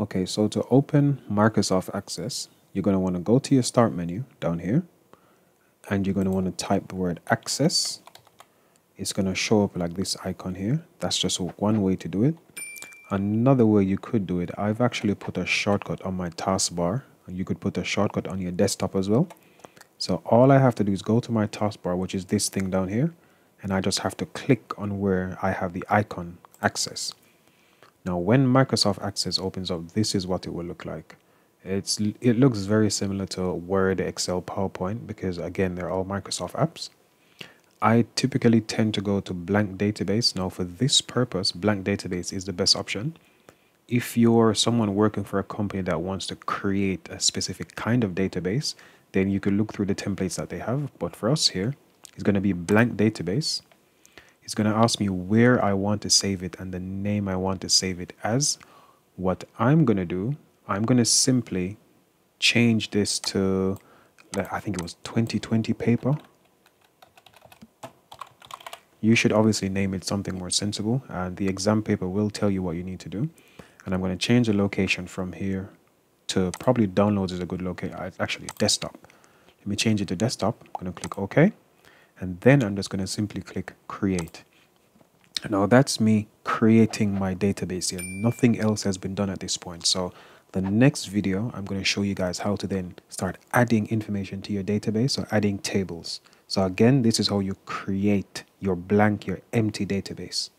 Okay, so to open Microsoft Access, you're going to want to go to your Start menu down here, and you're going to want to type the word Access. It's going to show up like this icon here. That's just one way to do it. Another way you could do it, I've actually put a shortcut on my taskbar, and you could put a shortcut on your desktop as well. So all I have to do is go to my taskbar, which is this thing down here, and I just have to click on where I have the icon Access. Now, when Microsoft Access opens up, this is what it will look like. It looks very similar to Word, Excel, PowerPoint, because again, they're all Microsoft apps. I typically tend to go to blank database. Now, for this purpose, blank database is the best option. If you're someone working for a company that wants to create a specific kind of database, then you can look through the templates that they have. But for us here, it's going to be blank database. It's going to ask me where I want to save it and the name I want to save it as. What I'm going to do, I'm going to simply change this to, I think it was 2020 paper. You should obviously name it something more sensible, and the exam paper will tell you what you need to do. And I'm going to change the location from here to probably downloads is a good location. Actually, desktop. Let me change it to desktop. I'm going to click OK. And then I'm just going to simply click create. Now that's me creating my database here. Nothing else has been done at this point. So the next video, I'm going to show you guys how to then start adding information to your database or adding tables. So again, this is how you create your blank, your empty database.